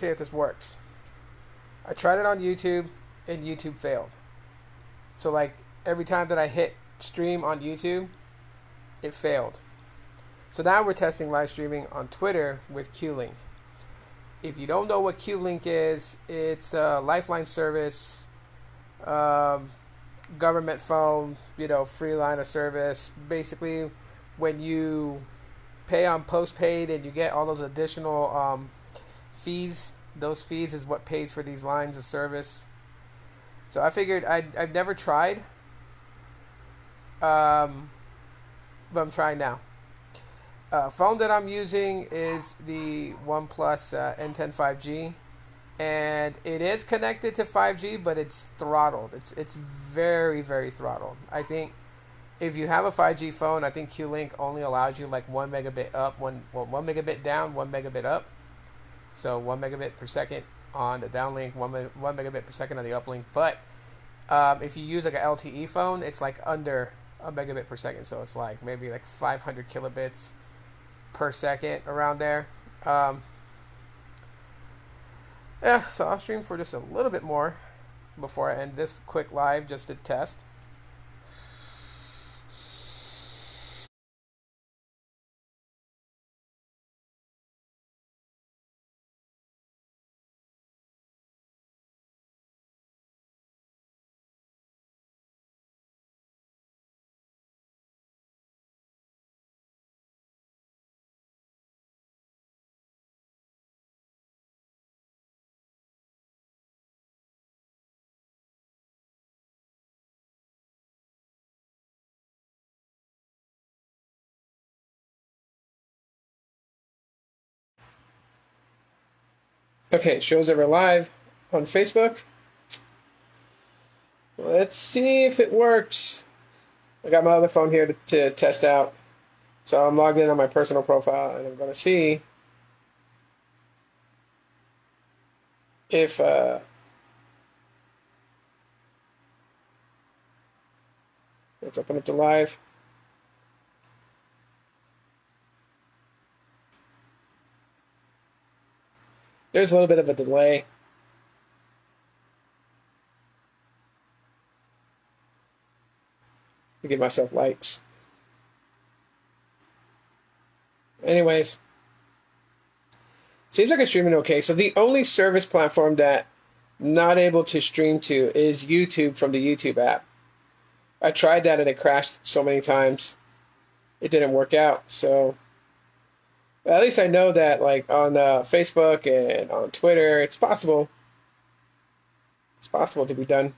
see if this works. I tried it on YouTube, and YouTube failed. So, like, every time that I hit stream on YouTube, it failed. So now we're testing live streaming on Twitter with Qlink. If you don't know what Qlink is, it's a lifeline service, government phone, free line of service. Basically, when you pay on postpaid and you get all those additional fees, those fees is what pays for these lines of service. So I figured I've never tried, but I'm trying now. Phone that I'm using is the OnePlus N10 5G, and it is connected to 5G, but it's throttled. It's very, very throttled. I think if you have a 5G phone, I think Qlink only allows you like 1 megabit up, one megabit down, 1 megabit up. So 1 megabit per second on the downlink, one megabit per second on the uplink. But if you use like an LTE phone, it's like under a megabit per second. So it's like maybe like 500 kilobits per second, around there. Yeah, so I'll stream for just a little bit more before I end this quick live just to test. Okay, it shows that we're live on Facebook. Let's see if it works. I got my other phone here to test out. So I'm logged in on my personal profile, and I'm going to see if let's open up to live. There's a little bit of a delay. To give myself likes. Anyways, seems like I'm streaming okay. So the only service platform that I'm not able to stream to is YouTube from the YouTube app. I tried that and it crashed so many times. It didn't work out, so at least I know that, like, on Facebook and on Twitter, it's possible. It's possible to be done.